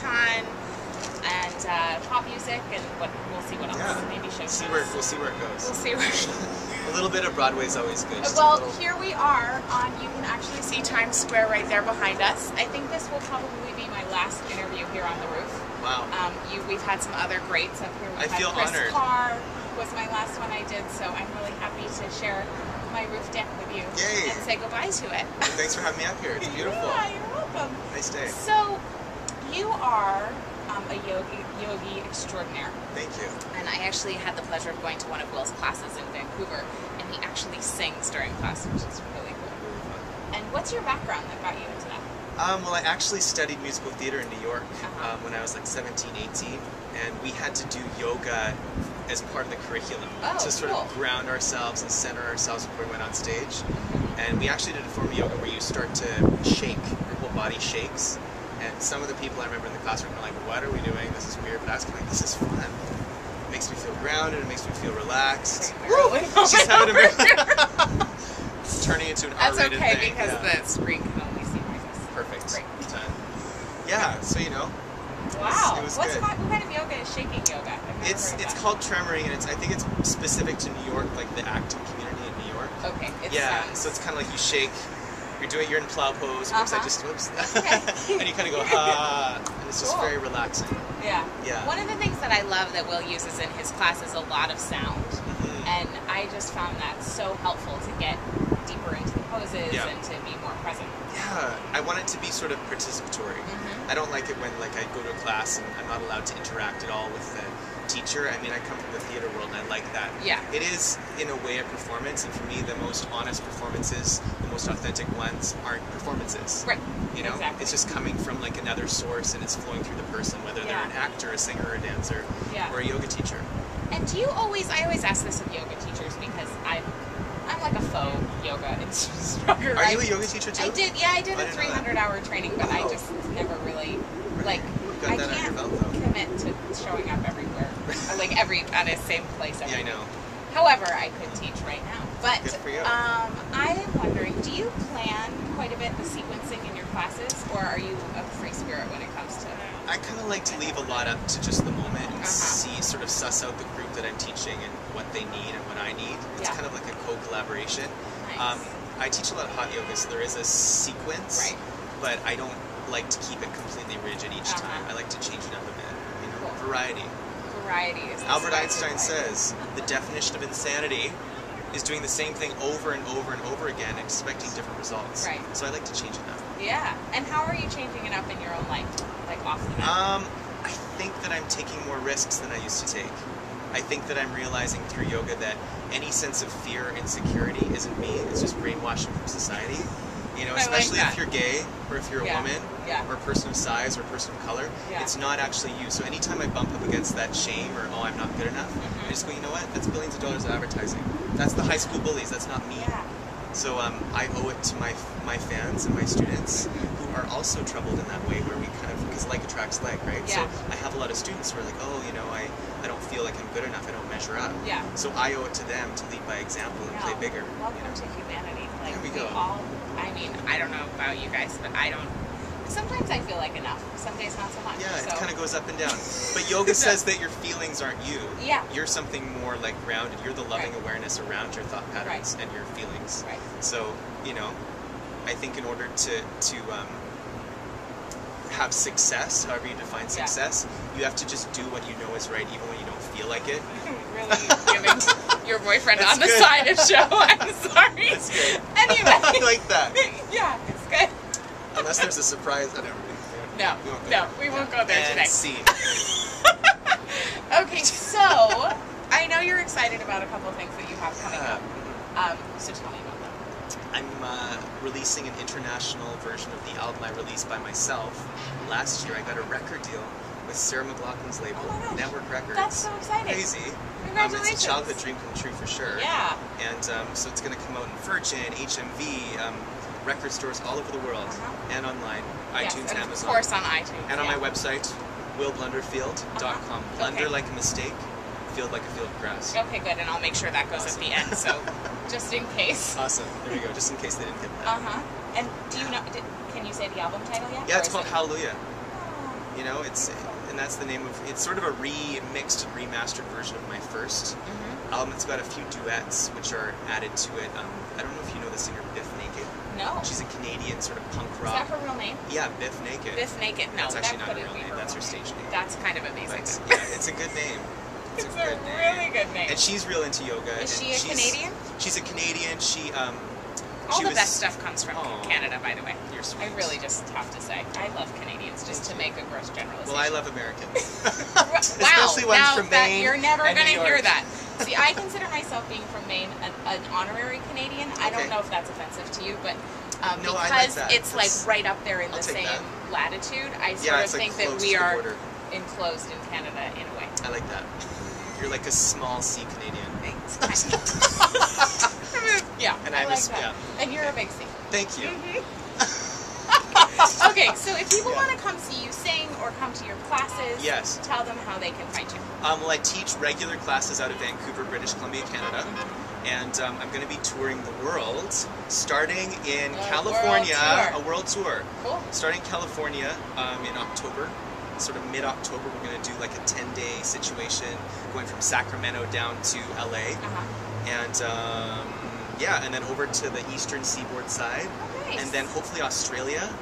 reggaeton and pop music, and we'll see what else. Yeah. Maybe showcase. We'll see where it goes. We'll see where it goes. A little bit of Broadway is always good. Well, here we are on, you can actually see Times Square right there behind us. I think this will probably be my last interview here on the roof. Wow. We've had some other greats up here. I feel honored. Chris Carr was my last one I did, so I'm really happy to share my roof deck with you. Yay. And say goodbye to it. Thanks for having me up here. It's beautiful. Yeah, you're welcome. Nice day. So, you are a yogi extraordinaire. Thank you. And I actually had the pleasure of going to one of Will's classes in Vancouver, and he actually sings during class, which is really cool. Really fun. And what's your background that got you into that? Well, I actually studied musical theater in New York when I was like 17, 18, and we had to do yoga as part of the curriculum to sort of ground ourselves and center ourselves before we went on stage. And we actually did a form of yoga where you start to shake, your whole body shakes. And some of the people I remember in the classroom were like, what are we doing? This is weird. But I was kind of like, this is fun. It makes me feel grounded. It makes me feel relaxed. She's having a turning into an R-rated thing. That's okay, because the screen can only see noises. Perfect. Great. Done. Yeah, so you know. Wow. It was good. What kind of yoga is shaking yoga? It's called tremoring, and I think it's specific to New York, like the active community in New York. Okay. So it's kind of like you shake. You're in plow pose. Whoops! I just whoops. Okay. And you kind of go and it's just very relaxing. Yeah. Yeah. One of the things that I love that Will uses in his class is a lot of sound, and I just found that so helpful to get deeper into the poses and to be more present. Yeah. I want it to be sort of participatory. I don't like it when like I go to a class and I'm not allowed to interact at all with the teacher. I mean, I come from the theater world and I like that. Yeah. It is in a way a performance, and for me, the most honest performances, most authentic ones aren't performances. Right. You know, It's just coming from like another source, and it's flowing through the person, whether they're an actor, a singer, a dancer, or a yoga teacher. And do you always? I always ask this of yoga teachers because I'm like a faux yoga instructor. Are you a yoga teacher too? I did. Yeah, I did a 300-hour training, but I just never really like. I can't commit to showing up everywhere, like at the same place. Yeah, I know. However, I could teach right now. But I am wondering, do you plan quite a bit the sequencing in your classes, or are you a free spirit when it comes to? I kind of like to leave a lot up to just the moment and see, sort of suss out the group that I'm teaching and what they need and what I need. It's kind of like a co-collaboration. Nice. I teach a lot of hot yoga, so there is a sequence, but I don't like to keep it completely rigid each time. I like to change it up a bit, you know, variety. Albert Einstein says the definition of insanity is doing the same thing over and over and over again, expecting different results. Right. So I like to change it up. Yeah. And how are you changing it up in your own life, like off the bat? I think that I'm taking more risks than I used to take. I think that I'm realizing through yoga that any sense of fear or insecurity isn't me. It's just brainwashing from society. You know, especially if you're gay, or if you're a woman, or a person of size, or a person of color, it's not actually you. So anytime I bump up against that shame, or, oh, I'm not good enough, I just go, you know what, that's billions of dollars of advertising. That's the high school bullies, that's not me. Yeah. So I owe it to my fans and my students who are also troubled in that way, where we kind of, because like attracts like, right? Yeah. So I have a lot of students who are like, oh, you know, I don't feel like I'm good enough, I don't measure up. Yeah. So I owe it to them to lead by example and play bigger. Welcome to humanity. Like, we all... I mean, I don't know about you guys, but I don't... Sometimes I feel like enough. Some days not so much. Yeah, so. It kind of goes up and down. But yoga says that your feelings aren't you. Yeah. You're something more, like, grounded. You're the loving awareness around your thought patterns and your feelings. Right. So, you know, I think in order to have success, however you define success, you have to just do what you know is right, even when you don't feel like it. Really giving your boyfriend on the side of show. I'm sorry. That's good. Anyway. I like that. Yeah, it's good. Unless there's a surprise at everything. No, we won't go there today. Okay, so I know you're excited about a couple of things that you have coming up. So tell me about them. I'm releasing an international version of the album I released by myself last year. I got a record deal with Sarah McLachlan's label, Network Records. That's so exciting. Crazy. Congratulations. It's a childhood dream come true for sure. Yeah. And so it's going to come out in Virgin, HMV, record stores all over the world, and online, iTunes, and Amazon. Of course on iTunes. And on my website, willblunderfield.com. Blunder like a mistake, field like a field of grass. Okay, good, and I'll make sure that goes at the end, so just in case. Awesome, there you go, just in case they didn't get that. And do you know, can you say the album title yet? Yeah, it's called Hallelujah. You know, and that's the name of it's sort of a remixed and remastered version of my first album. It's got a few duets which are added to it. I don't know if you know the singer Biff Naked. No. She's a Canadian sort of punk rock. Is that her real name? Yeah, Biff Naked. Biff Naked. No, that's actually not her real name. That's her stage name. That's kind of amazing. But, yeah, it's a good name. It's a good really good name. And she's real into yoga. Is she a Canadian? She's a Canadian. She All the best stuff comes from Canada, by the way. You're sweet. I really just have to say, I love Canadians, just to make a gross generalization. Well, I love Americans. Wow, especially ones from Maine. You're never going to hear that. See, I consider myself being from Maine an honorary Canadian. Okay. I don't know if that's offensive to you, but no, because I like that. That's right up there in the same latitude, I sort of think that we are enclosed in Canada in a way. I like that. You're like a small C Canadian. Thanks. Yeah, and I like that. Yeah. And you're a big singer. Thank you. Okay, so if people want to come see you sing or come to your classes, tell them how they can find you. Well, I teach regular classes out of Vancouver, British Columbia, Canada, and I'm going to be touring the world, starting in California, a world tour. Cool. Starting in California in October. Sort of mid-October, we're going to do like a 10-day situation, going from Sacramento down to LA, and yeah, and then over to the eastern seaboard side, and then hopefully Australia.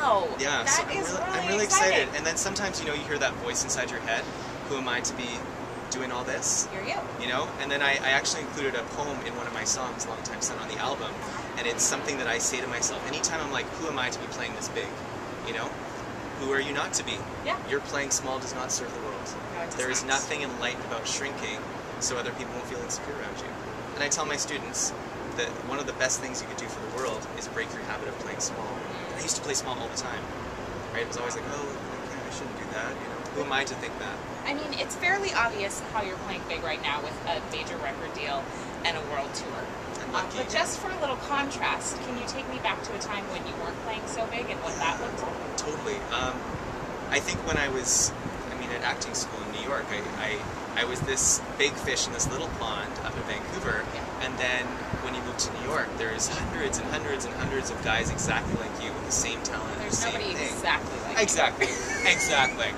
Wow! Yeah, so I'm really excited. And then sometimes, you know, you hear that voice inside your head. Who am I to be doing all this? You're you. You know. And then I actually included a poem in one of my songs, "Long Time Sun," on the album, and it's something that I say to myself anytime I'm like, "Who am I to be playing this big?" You know. Who are you not to be? Yeah. Your playing small does not serve the world. No, there is nothing enlightened about shrinking, so other people won't feel insecure around you. And I tell my students that one of the best things you could do for the world is break your habit of playing small. And I used to play small all the time. Right? It was always like, oh, okay, I shouldn't do that. You know, who am I to think that? I mean, it's fairly obvious how you're playing big right now with a major record deal and a world tour. But just for a little contrast, can you take me back to a time when you weren't playing so big and what that looked like? Totally. I think when I was, at acting school in New York, I was this big fish in this little pond up in Vancouver, and then when you move to New York, there's hundreds and hundreds and hundreds of guys exactly like you with the same talent. There's nobody exactly like you. Exactly. Exactly.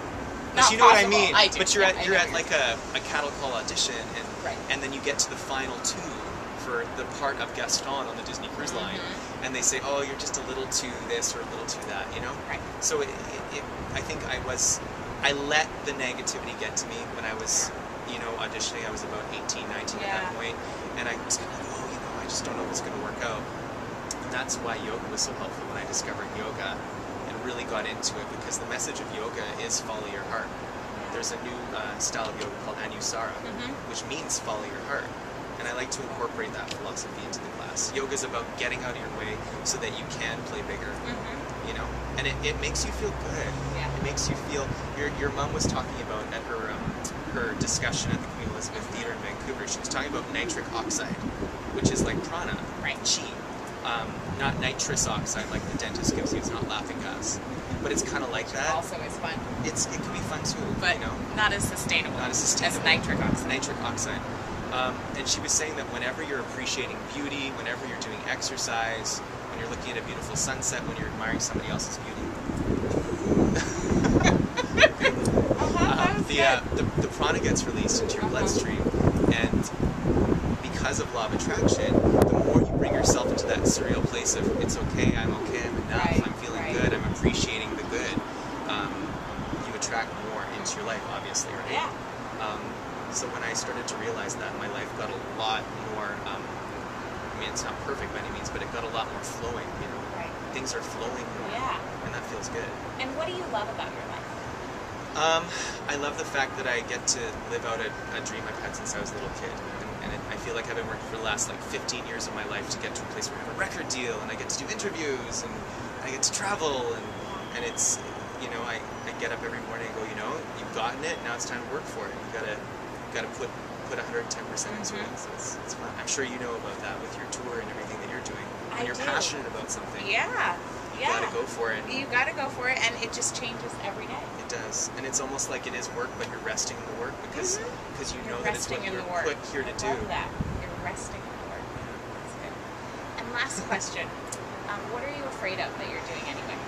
But you know what I mean. I do. But you're at like a cattle call audition, and then you get to the final two. For the part of Gaston on the Disney Cruise Line, and they say, "Oh, you're just a little too this or a little too that," you know. Right. So I think I let the negativity get to me when I was, you know, auditioning. I was about 18, 19 at that point, and I was kind of like, "Oh, you know, I just don't know what's going to work out." And that's why yoga was so helpful when I discovered yoga and really got into it, because the message of yoga is follow your heart. There's a new style of yoga called Anusara, which means follow your heart. And I like to incorporate that philosophy into the class. Yoga is about getting out of your way so that you can play bigger, you know? And it makes you feel good. Yeah. It makes you feel... Your mom was talking about, at her her discussion at the Queen Elizabeth Theatre in Vancouver, she was talking about nitric oxide, which is like prana, chi. Not nitrous oxide like the dentist gives you, it's not laughing gas. But it's kind of like that. Also is fun. It can be fun too, but you know? Not as sustainable. Not as sustainable. As nitric oxide. Nitric oxide. And she was saying that whenever you're appreciating beauty, whenever you're doing exercise, when you're looking at a beautiful sunset, when you're admiring somebody else's beauty, the prana gets released into your bloodstream, and because of law of attraction, the more you bring yourself into that surreal place of it's okay, I'm okay, I'm enough, I'm feeling good, I'm appreciating the good, you attract more into your life, obviously, right? Yeah. So when I started to realize that, my life got a lot more, it's not perfect by any means, but it got a lot more flowing, you know? Right. Things are flowing more, and that feels good. And what do you love about your life? I love the fact that I get to live out a dream I've had since I was a little kid. And I feel like I've been working for the last, 15 years of my life to get to a place where I have a record deal, and I get to do interviews, and I get to travel, and it's, you know, I get up every morning and go, you know, you've gotten it, now it's time to work for it. You've got to... put 110% into it. So it's fun. I'm sure you know about that with your tour and everything that you're doing. When you're passionate about something, you gotta go for it. You gotta go for it, and it just changes every day. It does, and it's almost like it is work, but you're resting in the work because you know that it's what you're put here to do. I love that. You're resting in the work. That's good. And last question: what are you afraid of that you're doing anyway?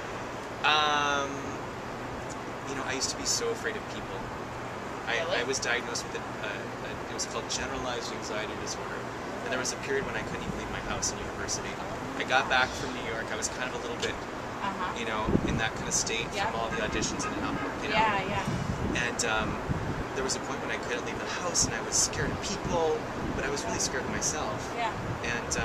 used to be so afraid of people. Really? I was diagnosed with it was called generalized anxiety disorder, and there was a period when I couldn't even leave my house in university. I got back from New York, I was kind of a little bit, you know, in that kind of state from all the auditions and you know. And there was a point when I couldn't leave the house, and I was scared of people, but I was really scared of myself. And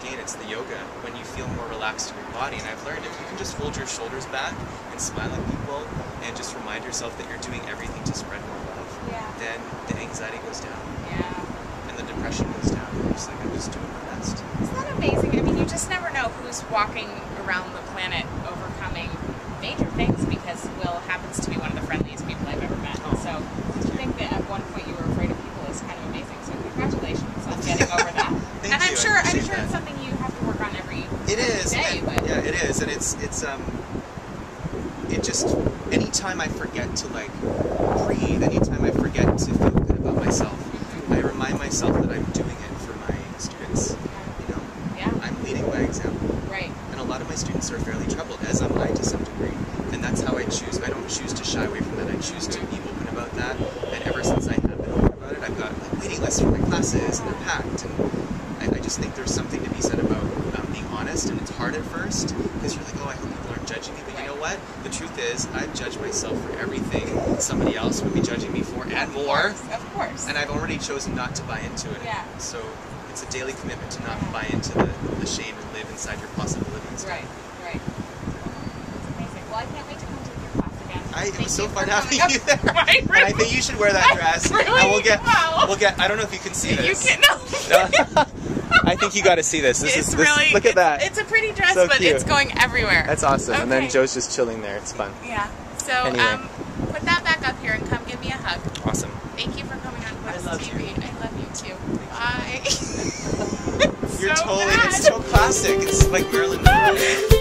again, it's the yoga, when you feel more relaxed in your body, and I've learned if you can just hold your shoulders back and smile at people, and just remind yourself that you're doing everything to spread more love, then the anxiety goes down. And the depression goes down. I'm just like, I'm just doing my best. Isn't that amazing? I mean, you just never know who's walking around the planet overcoming major things, because Will happens to be one of the friendliest people I've ever met. So to think that at one point you were afraid of people is kind of amazing. So congratulations on getting over that. And I'm sure it's something you have to work on every day. Yeah, it is, and it just, anytime I forget to like breathe, anytime I forget to feel good about myself, I remind myself that I'm doing it for my students. You know, I'm leading by example. And a lot of my students are fairly troubled, as am I to some degree. And that's how I choose. I don't choose to shy away from that. I choose to be open about that. And ever since I have been open about it, I've got like waiting lists for my classes, and they're packed. And I just think there's something to be said about being honest, and it's hard at first because you're like, oh, I hope people aren't judging me. But you know what? The truth is, I've judged myself for everything somebody else would be judging me for, and more. Of course. And I've already chosen not to buy into it. So it's a daily commitment to not buy into the shame and live inside your possibilities. Right. That's amazing. Well, I can't wait to come to your class again. It was so fun having you there. And I think you should wear that dress. Really? We'll get. I don't know if you can see this. You can't. No. I think you got to see this. This is really. Look at that. It's a pretty dress, so but it's going everywhere. That's awesome. Okay. And then Joe's just chilling there. It's fun. Yeah. So anyway. Put that back up here and come give me a hug. Awesome. Thank you for coming on Glimpse TV. I love you too. Bye. You're so totally. Bad. It's so classic. It's like Marilyn Monroe.